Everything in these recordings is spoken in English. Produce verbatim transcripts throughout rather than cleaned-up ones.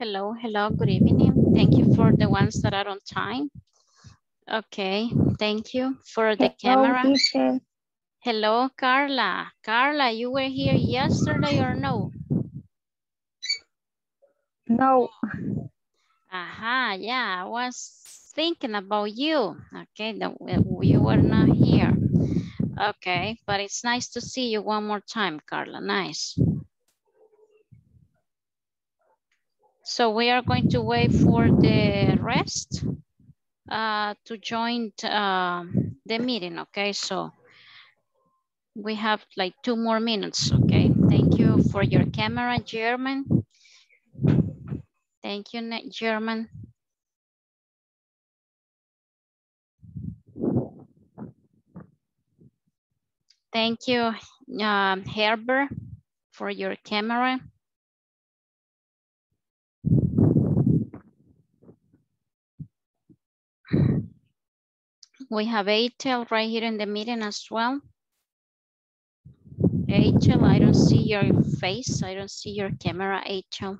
Hello, hello, good evening. Thank you for the ones that are on time. Okay, thank you for the hello, camera. Teacher. Hello, Carla. Carla, you were here yesterday or no? No. Aha, yeah, I was thinking about you. Okay, that you were not here. Okay, but it's nice to see you one more time, Carla. Nice. So we are going to wait for the rest uh, to join uh, the meeting, okay? So we have like two more minutes, okay? Thank you for your camera, German. Thank you, German. Thank you, uh, Herbert, for your camera. We have Eitel right here in the meeting as well. Eitel, I don't see your face. I don't see your camera, Eitel.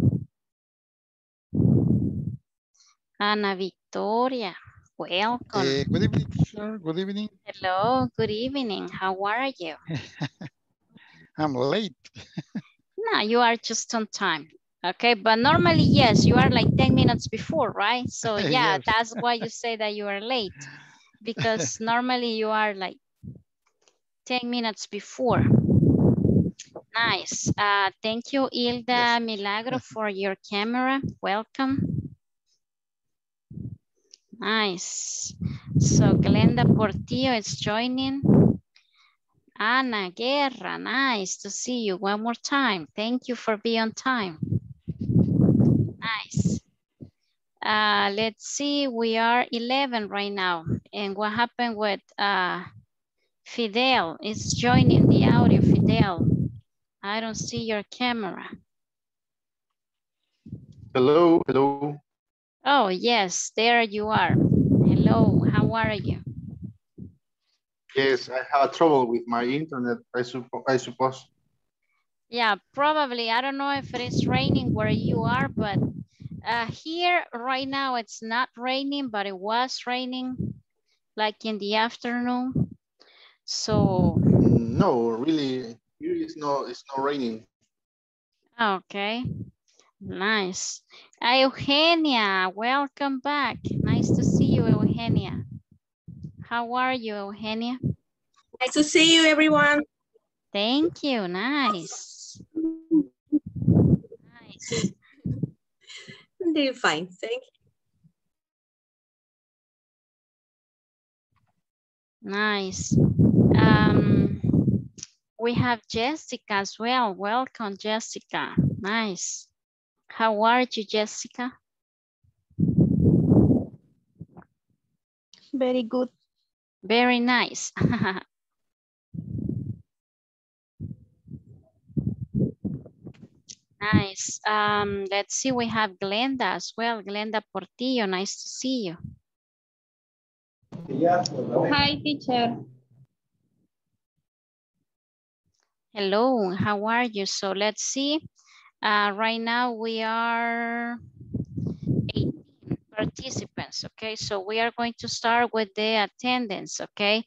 Ana Victoria, welcome. Uh, good evening, sir. Good evening. Hello, good evening. How are you? I'm late. No, you are just on time. Okay, but normally, yes, you are like ten minutes before, right? So yeah, yes. That's why you say that you are late, because normally you are like ten minutes before. Nice. Uh, thank you, Hilda Milagro, for your camera. Welcome. Nice. So Glenda Portillo is joining. Ana Guerra, nice to see you one more time. Thank you for being on time. Nice. Uh, let's see, we are eleven right now. And what happened with uh, Fidel is joining the audio, Fidel. I don't see your camera. Hello, hello. Oh, yes, there you are. Hello, how are you? Yes, I had trouble with my internet, I, suppo I suppose. Yeah, probably. I don't know if it is raining where you are, but uh, here right now it's not raining, but it was raining like in the afternoon. So. No, really, it's not, it's not raining. Okay, nice. Eugenia, welcome back. Nice to see you, Eugenia. How are you, Eugenia? Nice to see you, everyone. Thank you. Nice. Nice. I'm doing fine. Thank you. Nice. Um, we have Jessica as well. Welcome, Jessica. Nice. How are you, Jessica? Very good. Very nice. Nice. Um, let's see, we have Glenda as well. Glenda Portillo, nice to see you. Hi, teacher. Hello, how are you? So let's see. Uh, right now we are participants, okay? So we are going to start with the attendance, okay?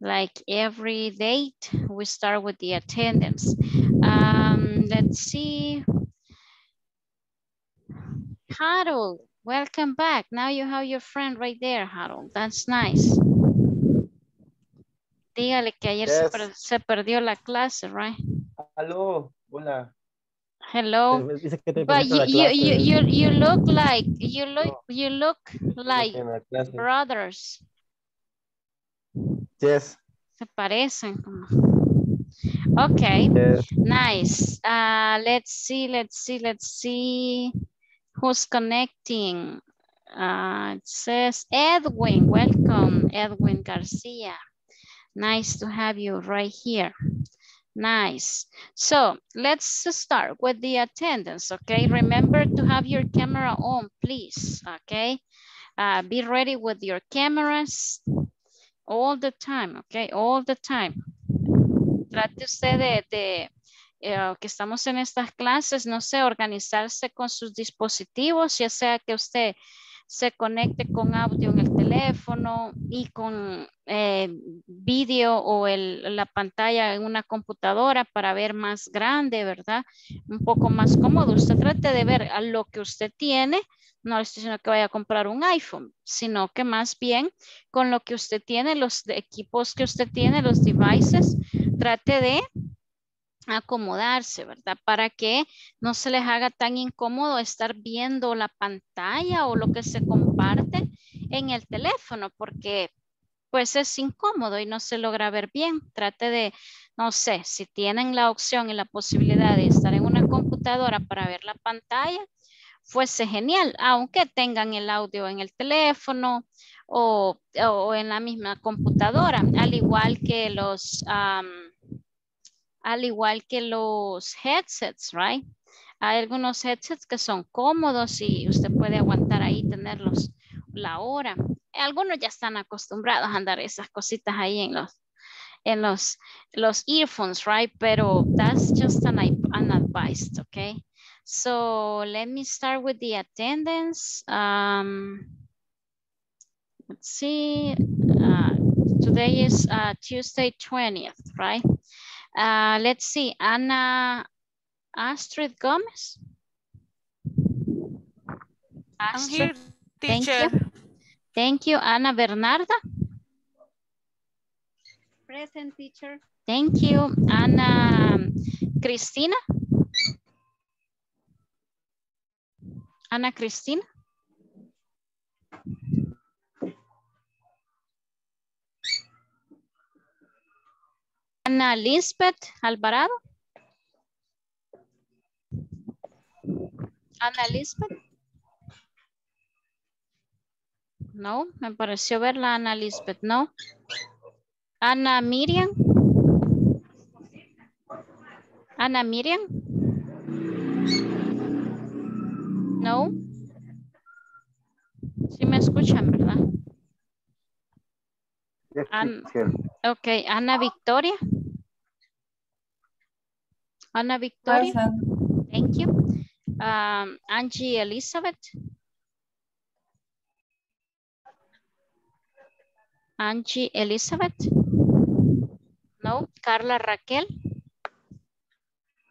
Like every date, we start with the attendance. Um, let's see. Harold, welcome back. Now you have your friend right there, Harold. That's nice. Dígale que ayer yes. se, per se perdió la clase, right? Hello, hola. Hello, but you you, you you you look like you look you look like brothers. Yes. Se parecen. Okay. Yes. Nice. Uh, let's see. Let's see. Let's see. Who's connecting? Uh, it says Edwin. Welcome, Edwin Garcia. Nice to have you right here. Nice. So let's start with the attendance, okay? Remember to have your camera on, please, okay? Uh, be ready with your cameras all the time, okay? All the time. Trate usted de, de eh, que estamos en estas clases, no sé, organizarse con sus dispositivos, ya sea que usted se conecte con audio en el teléfono y con eh, vídeo o el, la pantalla en una computadora para ver más grande, ¿verdad? Un poco más cómodo. Usted trate de ver a lo que usted tiene. No le estoy diciendo que vaya a comprar un iPhone, sino que más bien con lo que usted tiene, los equipos que usted tiene, los devices, trate de acomodarse, ¿verdad? Para que no se les haga tan incómodo estar viendo la pantalla o lo que se comparte en el teléfono, porque pues es incómodo y no se logra ver bien. Trate de, no sé, si tienen la opción y la posibilidad de estar en una computadora para ver la pantalla, fuese genial, aunque tengan el audio en el teléfono o, o en la misma computadora, al igual que los... Um, al igual que los headsets, right? Hay algunos headsets que son cómodos y usted puede aguantar ahí, tenerlos la hora. Algunos ya están acostumbrados a andar esas cositas ahí en los, en los, los earphones, right? Pero that's just an, an advice, okay? So let me start with the attendance. Um, let's see. Uh, today is uh, Tuesday twentieth, right? Uh, let's see, Ana Astrid Gomez. Astrid, I'm here, teacher. Thank you. Thank you, Ana Bernarda. Present, teacher. Thank you, Ana Cristina. Ana Cristina. Ana Lisbeth Alvarado. Ana Lisbeth. No, me pareció verla Ana Lisbeth, no. Ana Miriam. Ana Miriam. No. Sí me escuchan, ¿verdad? An ok, Ana Victoria. Ana Victoria, awesome. Thank you. Um, Angie Elizabeth. Angie Elizabeth. No, Carla Raquel.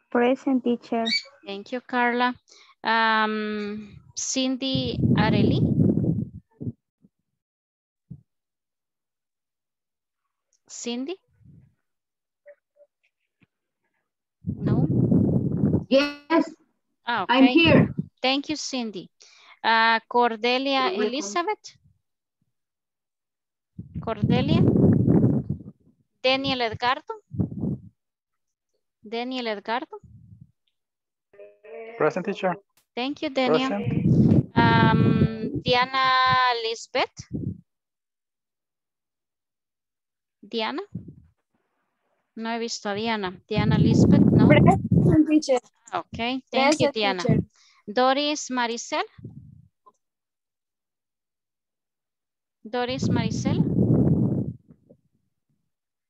Present, teacher. Thank you, Carla. Um, Cindy Arely. Cindy. No. Yes. Ah, okay. I'm here. Thank you, Cindy. Uh, Cordelia Elizabeth. Cordelia. Daniel Edgardo. Daniel Edgardo. Present, teacher. Thank you, Daniel. Um, Diana Lisbeth. Diana. No he visto a Diana. Diana Lisbeth, no. Present, teacher. Okay, thank Present, you, Diana. Teacher. Doris Maricel. Doris Maricel.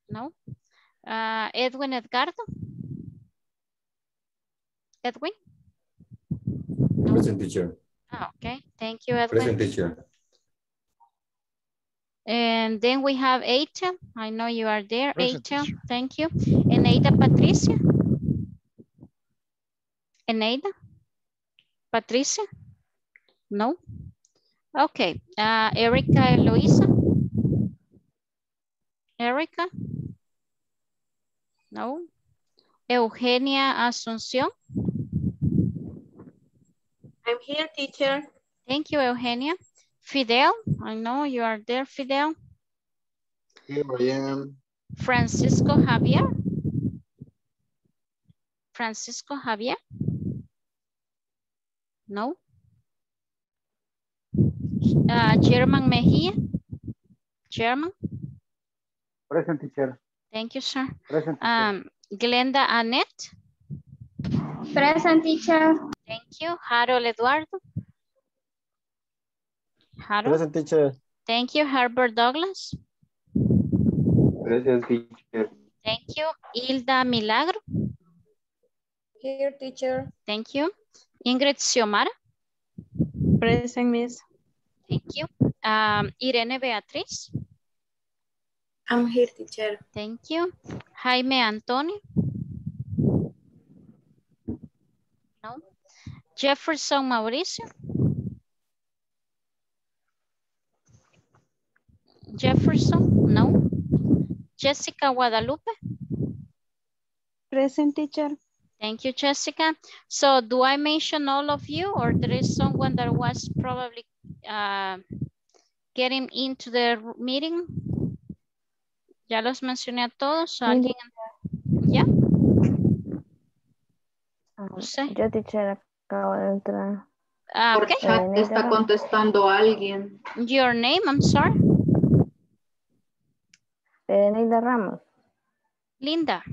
No. Uh, Edwin Edgardo. Edwin. No. Present, teacher. Oh, okay, thank you, Edwin. Present, teacher. And then we have Eitel. I know you are there, Eitel. Thank you. Eneida Patricia. Eneida? Patricia? No? Okay. Uh, Erika Eloisa. Erika? No. Eugenia Asunción. I'm here, teacher. Thank you, Eugenia. Fidel, I know you are there, Fidel. Here I am. Francisco Javier. Francisco Javier. No. Uh, German Mejia. German. Present, teacher. Thank you, sir. Present. Um, Glenda Annette. Present, teacher. Thank you. Harold Eduardo. Harold. Present, teacher. Thank you, Herbert Douglas. Present, teacher. Thank you, Hilda Milagro. Here, teacher. Thank you. Ingrid Xiomara. Present, miss. Thank you. Um, Irene Beatriz. I'm here, teacher. Thank you. Jaime Antonio. No. Jefferson Mauricio. Jefferson, no. Jessica Guadalupe. Present, teacher. Thank you, Jessica. So do I mention all of you, or there is someone that was probably uh, getting into the meeting? Ya los mencioné a todos. So alguien... Yeah. No sé. Yo, teacher, acabo de entrar. Uh, okay. Por chat está contestando a alguien. Your name, I'm sorry. Eneida Ramos. Linda.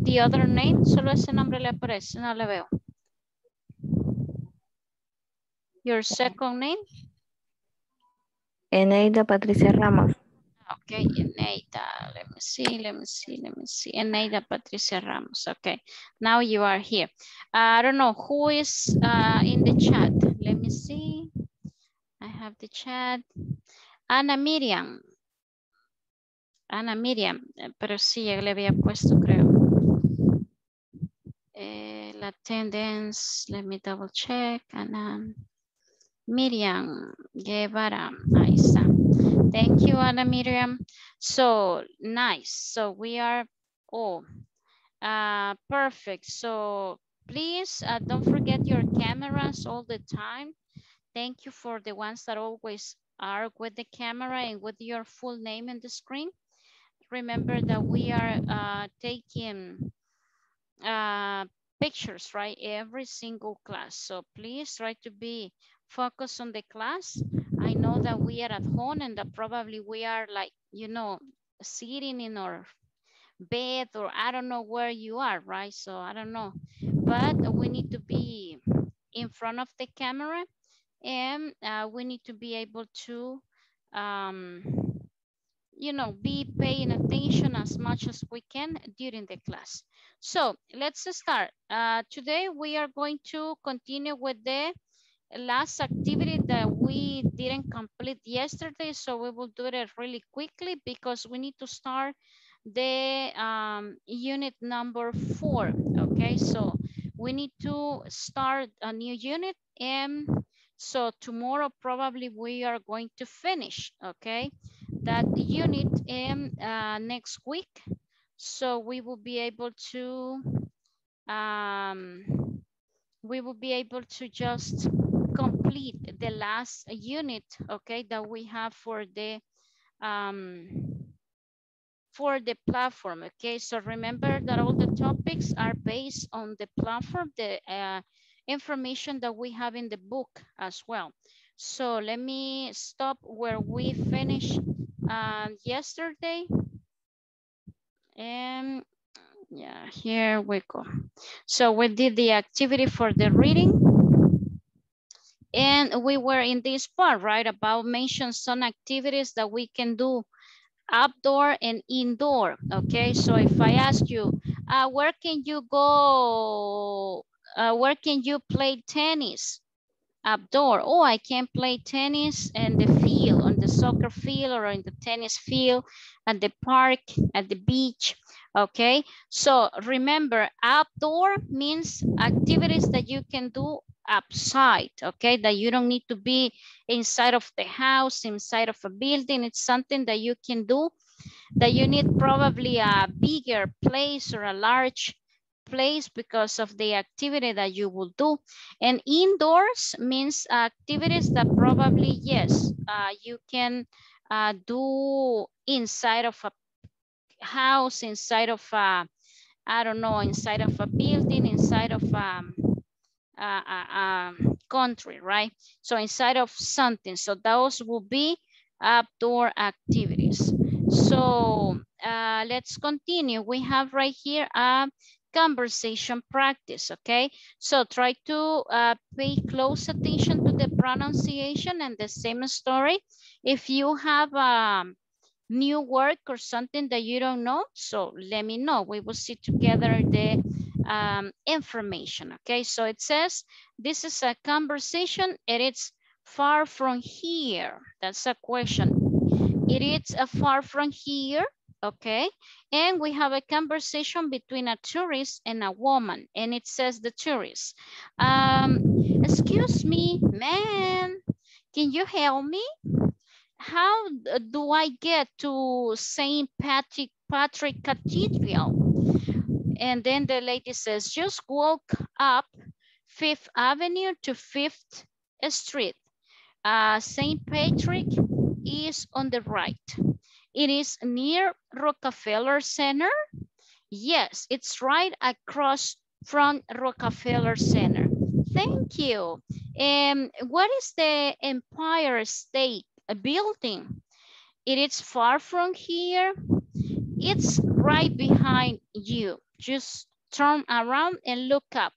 The other name, solo ese nombre le aparece, no le veo. Your second name? Eneida Patricia Ramos. Okay, Eneida, let me see, let me see, let me see. Eneida Patricia Ramos, okay. Now you are here. Uh, I don't know who is uh, in the chat. Let me see. I have the chat. Ana Miriam. Ana Miriam, pero sí, ya le había puesto, creo. Eh, la attendance, let me double check. Ana Miriam Guevara, ahí está. Thank you, Ana Miriam. So nice. So we are all oh, uh, perfect. So please uh, don't forget your cameras all the time. Thank you for the ones that always are with the camera and with your full name in the screen. Remember that we are uh, taking uh, pictures, right? Every single class. So please try to be focused on the class. I know that we are at home and that probably we are like, you know, sitting in our bed or I don't know where you are, right? So I don't know, but we need to be in front of the camera and uh, we need to be able to, um, you know, be paying attention as much as we can during the class. So let's start. Uh, today we are going to continue with the last activity that we didn't complete yesterday. So we will do it really quickly because we need to start the um, unit number four. Okay, so we need to start a new unit and so tomorrow probably we are going to finish, okay, that unit in uh, next week. So we will be able to, um, we will be able to just complete the last unit, okay, that we have for the, um, for the platform, okay. So remember that all the topics are based on the platform, the uh, information that we have in the book as well. So let me stop where we finished uh, yesterday. And yeah, here we go. So we did the activity for the reading. And we were in this part, right, about mention some activities that we can do outdoor and indoor, okay? So if I ask you, uh, where can you go? Uh, where can you play tennis outdoor? Oh, I can play tennis in the field, on the soccer field or in the tennis field, at the park, at the beach, okay? So remember, outdoor means activities that you can do outside, okay? That you don't need to be inside of the house, inside of a building. It's something that you can do, that you need probably a bigger place or a large place because of the activity that you will do. And indoors means activities that probably, yes, uh, you can uh, do inside of a house, inside of a, I don't know, inside of a building, inside of a, a, a, a country, right? So inside of something. So those will be outdoor activities. So uh, let's continue. We have right here a conversation practice, okay? So try to uh, pay close attention to the pronunciation and the same story. If you have um, new work or something that you don't know, so let me know. We will see together the um, information, okay? So it says, this is a conversation, and it's far from here. That's a question. It is a far from here, okay? And we have a conversation between a tourist and a woman, and it says the tourist, um, excuse me, ma'am, can you help me? How do I get to Saint Patrick, Patrick Cathedral? And then the lady says, just walk up Fifth Avenue to Fifth Street. Uh, Saint Patrick is on the right. It is near Rockefeller Center. Yes, it's right across from Rockefeller Center. Thank you. And um, what is the Empire State Building? It is far from here. It's right behind you. Just turn around and look up,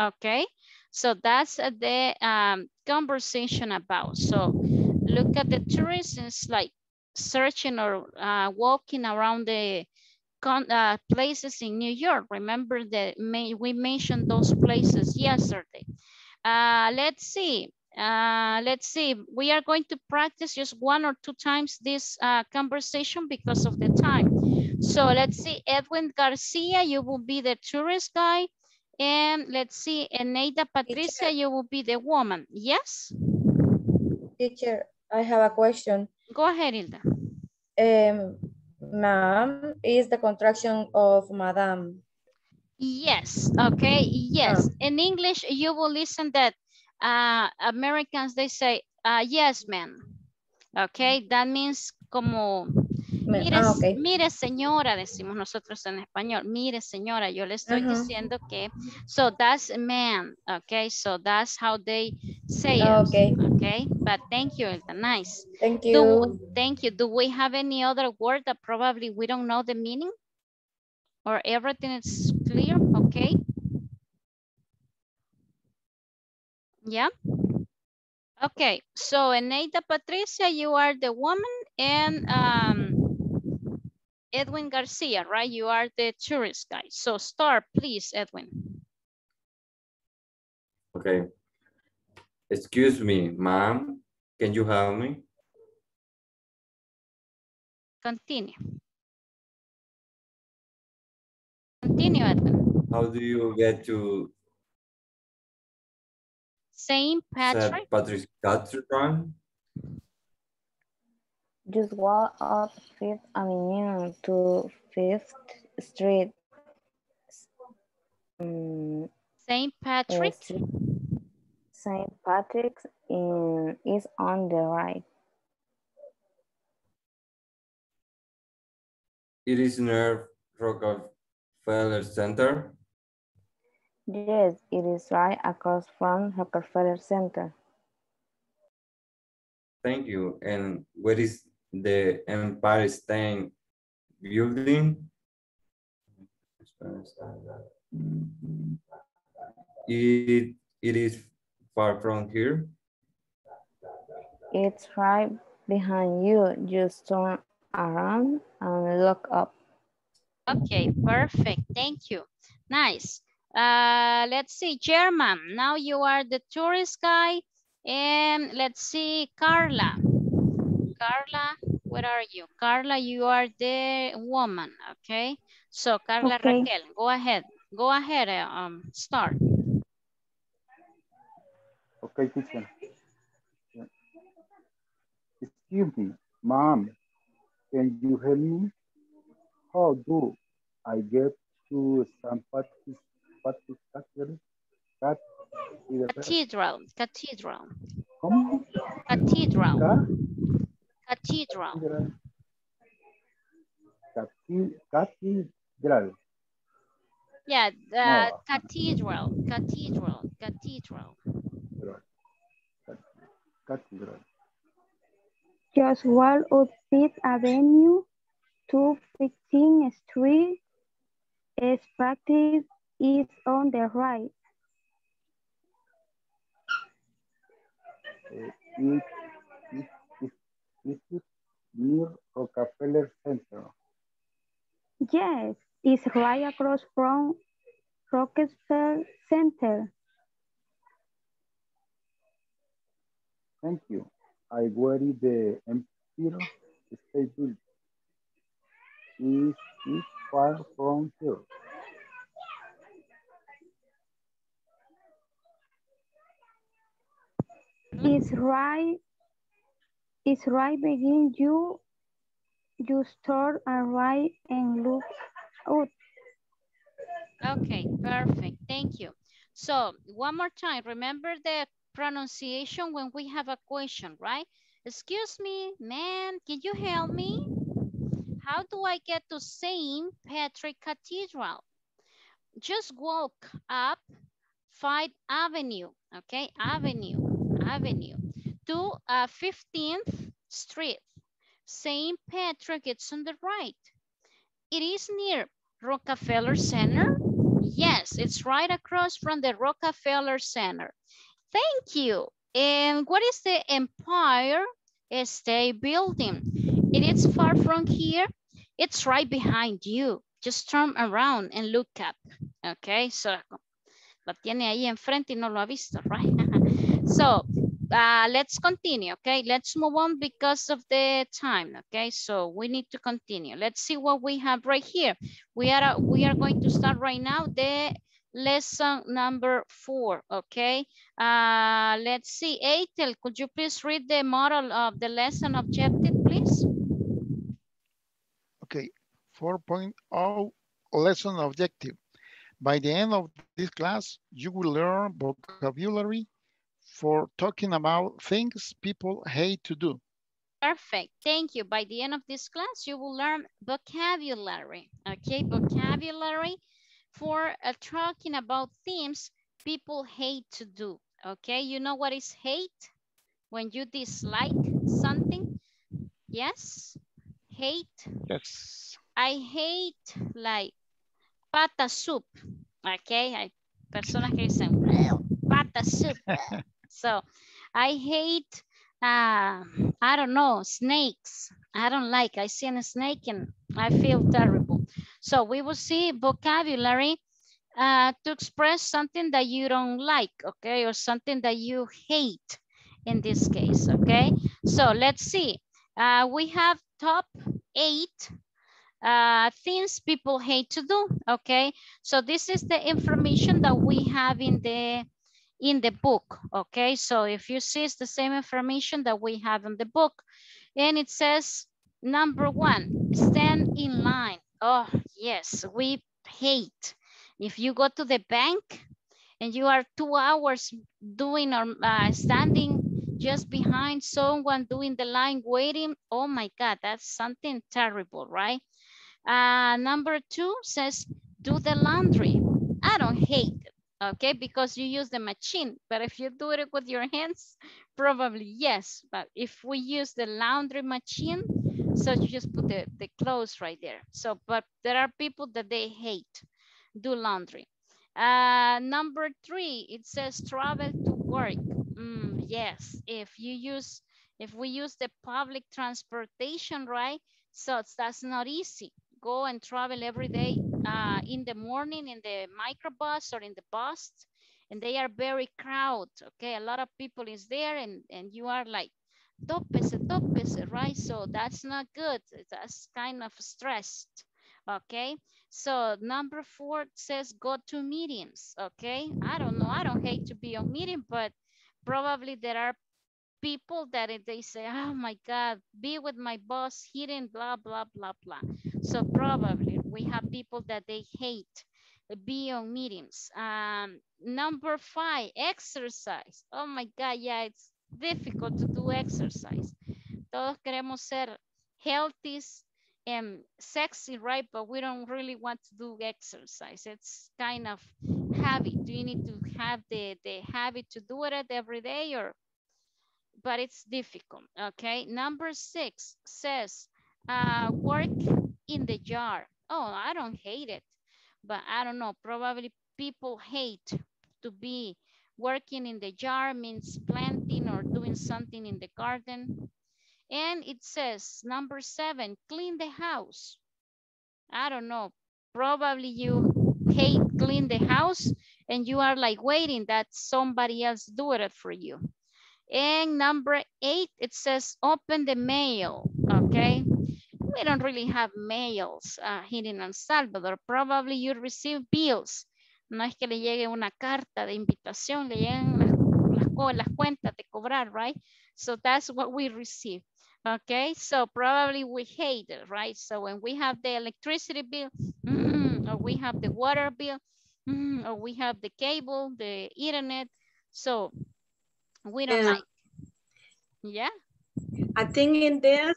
okay? So that's the um, conversation about. So look at the tourists, it's like searching or uh, walking around the con uh, places in New York. Remember that may we mentioned those places yesterday. Uh, let's see, uh, let's see. We are going to practice just one or two times this uh, conversation because of the time. So let's see, Edwin Garcia, you will be the tourist guy. And let's see, Eneida Patricia, teacher, you will be the woman. Yes? Teacher, I have a question. Go ahead, Hilda. Um, ma'am is the contraction of madam. Yes, okay, yes. Oh. In English, you will listen that uh, Americans, they say, uh, yes, ma'am. Okay, that means como... Mire, ah, okay. Mire, señora, decimos nosotros en español. Mire, señora, yo le estoy uh-huh. diciendo que. So that's man, okay? So that's how they say oh, it. Okay. Okay, but thank you, Elta. Nice. Thank you. Do, thank you. Do we have any other word that probably we don't know the meaning? Or everything is clear, okay? Yeah? Okay, so Eneida Patricia, you are the woman, and um, Edwin Garcia, right? You are the tourist guy. So start, please, Edwin. Okay. Excuse me, ma'am. Can you help me? Continue. Continue, Edwin. How do you get to Saint Patrick? Saint Patrick's Cathedral? Just walk up Fifth Avenue to Fifth Street. Um, Saint Patrick's. Saint Patrick's in, is on the right. It is near Rockefeller Center. Yes, it is right across from Rockefeller Center. Thank you. And where is the Empire State Building? It, it is far from here. It's right behind you. Just turn around and look up. Okay, perfect. Thank you. Nice. Uh, let's see, German. Now you are the tourist guy. And let's see, Carla. Carla, where are you? Carla, you are the woman, okay? So Carla okay. Raquel, go ahead. Go ahead, um, start. Okay, teacher. Excuse me, ma'am, can you help me? How do I get to Saint Patrick's Cathedral? Cathedral, cathedral. Cathedral. Cathedral. Cathedral. Cathedral. Yeah, the uh, no. cathedral, cathedral, cathedral. Cathedral. Just walk up Fifth Avenue to fifteenth Street. Its practice is on the right. It, it, it, it, near Rockefeller Center. Yes, it's right across from Rockefeller Center. Thank you. I worry the Empire State Building. Is it far from here? It's right. It's right. Begin you. You start and write and look out. Okay, perfect. Thank you. So one more time. Remember the pronunciation when we have a question, right? Excuse me, man. Can you help me? How do I get to Saint Patrick's Cathedral? Just walk up Fifth Avenue. Okay, Avenue. Avenue to uh, fifteenth Street. Saint Patrick, it's on the right. It is near Rockefeller Center. Yes, it's right across from the Rockefeller Center. Thank you. And what is the Empire State Building? It is far from here. It's right behind you. Just turn around and look up. Okay, so lo tiene ahí enfrente y no lo ha visto, right? So uh, let's continue, okay? Let's move on because of the time, okay? So we need to continue. Let's see what we have right here. We are uh, we are going to start right now the lesson number four, okay? Uh, let's see, Eitel, could you please read the model of the lesson objective, please? Okay, four point oh lesson objective. By the end of this class, you will learn vocabulary for talking about things people hate to do. Perfect, thank you. By the end of this class, you will learn vocabulary, okay? Vocabulary for uh, talking about themes people hate to do, okay? You know what is hate? When you dislike something, yes? Hate? Yes. I hate like pata soup, okay? Hay personas que dicen pata soup. So I hate, uh, I don't know, snakes. I don't like, I seen a snake and I feel terrible. So we will see vocabulary uh, to express something that you don't like, okay? Or something that you hate in this case, okay? So let's see. Uh, we have top eight uh, things people hate to do, okay? So this is the information that we have in the in the book, okay? So if you see, it's the same information that we have in the book. And it says, number one, stand in line. Oh, yes, we hate. If you go to the bank and you are two hours doing or uh, standing just behind someone doing the line waiting, oh my God, that's something terrible, right? Uh, number two says, do the laundry. I don't hate it. Okay, because you use the machine, but if you do it with your hands, probably yes. But if we use the laundry machine, so you just put the, the clothes right there. So, but there are people that they hate, do laundry. Uh, number three, it says travel to work. Mm, yes, if you use, if we use the public transportation, right? So it's, that's not easy. Go and travel every day uh, in the morning in the microbus or in the bus, and they are very crowded, okay? A lot of people is there, and, and you are like, topese, topese, right? So that's not good. That's kind of stressed, okay? So number four says go to meetings, okay? I don't know. I don't hate to be on meeting, but probably there are people that they say, oh my God, be with my boss, hidden, blah, blah, blah, blah. So probably we have people that they hate, be on meetings. Um, number five, exercise. Oh my God, yeah, it's difficult to do exercise. Todos queremos ser healthy and sexy, right? But we don't really want to do exercise. It's kind of habit. Do you need to have the, the habit to do it every day or? But it's difficult, okay? Number six says, uh, work in the yard. Oh, I don't hate it, but I don't know, probably people hate to be working in the yard, means planting or doing something in the garden. And it says, number seven, clean the house. I don't know, probably you hate clean the house and you are like waiting that somebody else do it for you. And number eight, it says, open the mail, okay? We don't really have mails uh, here in El Salvador. Probably you receive bills. No es que le llegue una carta de invitación, le llegan las, las, las cuentas de cobrar, right? So that's what we receive, okay? So probably we hate it, right? So when we have the electricity bill, mm, or we have the water bill, mm, or we have the cable, the internet, so we don't uh, like, yeah? I think in this,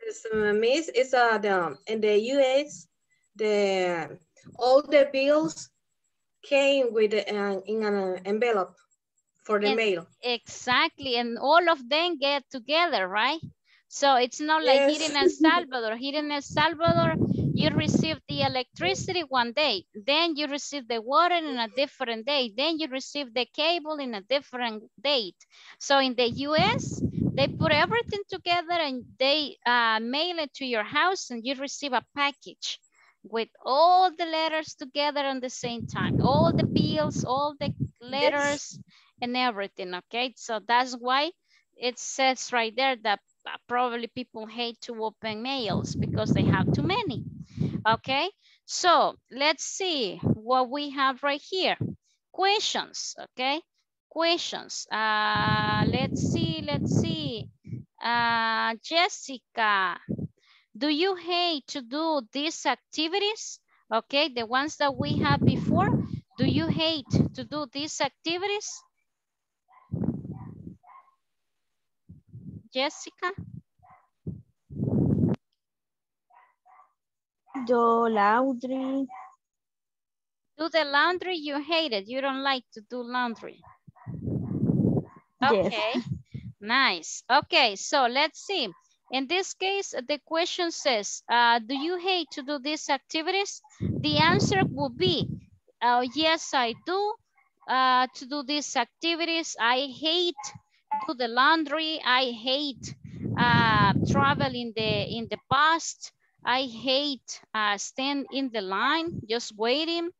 it's, uh, miss, it's uh, the, in the U S, the all the bills came with an, in an envelope for the and, mail. Exactly, and all of them get together, right? So it's not like yes. here in El Salvador. Here in El Salvador, you receive the electricity one day, then you receive the water in a different day, then you receive the cable in a different date. So in the U S, they put everything together and they uh, mail it to your house and you receive a package with all the letters together at the same time, all the bills, all the letters, yes. and everything, okay? So that's why it says right there that probably people hate to open mails because they have too many, okay? So let's see what we have right here. Questions, okay? Questions, uh, let's see, let's see. Uh, Jessica, do you hate to do these activities? Okay, the ones that we have before. Do you hate to do these activities? Jessica? Do laundry. Do the laundry, you hate it. You don't like to do laundry. Okay, yes. Nice. Okay, so let's see. In this case, the question says, uh, do you hate to do these activities? The answer would be, uh, yes, I do uh, to do these activities. I hate to do the laundry. I hate uh, travel in the, in the past. I hate uh, stand in the line, just waiting.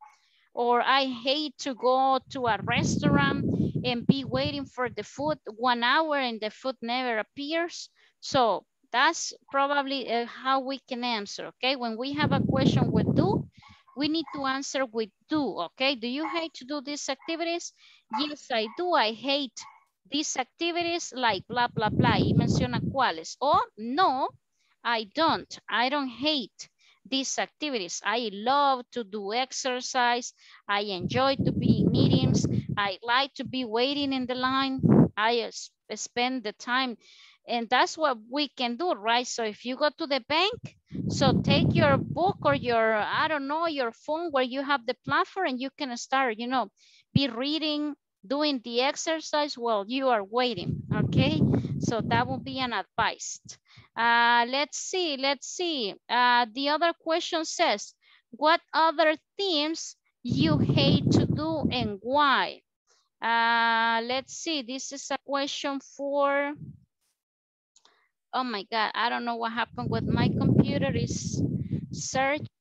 Or I hate to go to a restaurant and be waiting for the food one hour and the food never appears. So that's probably uh, how we can answer, okay? When we have a question with do, we need to answer with do, okay? Do you hate to do these activities? Yes, I do. I hate these activities like blah, blah, blah. Y menciona cuáles. Or no, I don't. I don't hate these activities. I love to do exercise. I enjoy to be in meetings. I like to be waiting in the line. I uh, spend the time. And that's what we can do, right? So if you go to the bank, so take your book or your, I don't know, your phone where you have the platform and you can start, you know, be reading, doing the exercise while you are waiting, okay? So that will be an advice. Uh, let's see, let's see. Uh, the other question says, what other things you hate to do and why? Uh, let's see, this is a question for... Oh my God, I don't know what happened with my computer. It's search